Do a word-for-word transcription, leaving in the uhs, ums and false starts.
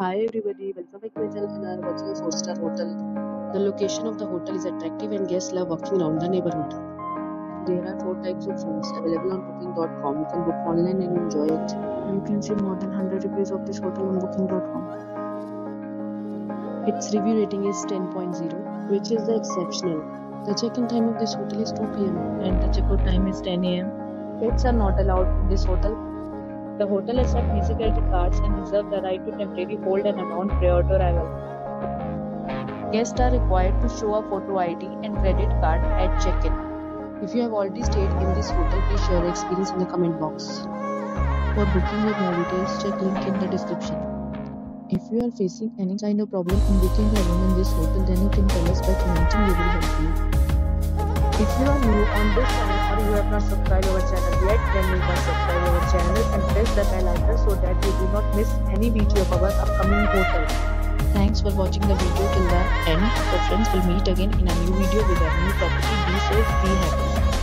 Hi everybody, welcome back to my channel. And are watching a four-star hotel. The location of the hotel is attractive and guests love walking around the neighborhood. There are four types of rooms available on booking dot com. You can book online and enjoy it. You can see more than one hundred reviews of this hotel on booking dot com. Its review rating is ten point zero, which is the exceptional. The check-in time of this hotel is two p m and the check-out time is ten a m Pets are not allowed in this hotel. The hotel accepts Visa credit cards and reserves the right to temporarily hold an amount prior to arrival. Guests are required to show a photo I D and credit card at check-in. If you have already stayed in this hotel, please share your experience in the comment box. For booking with more details, check link in the description. If you are facing any kind of problem in booking a room in this hotel, then you can tell us by commenting, we will help you. If you are new on this channel or you have not subscribed our channel yet, then you can subscribe our channel and press the bell icon so that you do not miss any video of our upcoming hotel. Thanks for watching the video till the end. Your friends will meet again in a new video with a new property. Be safe, be happy.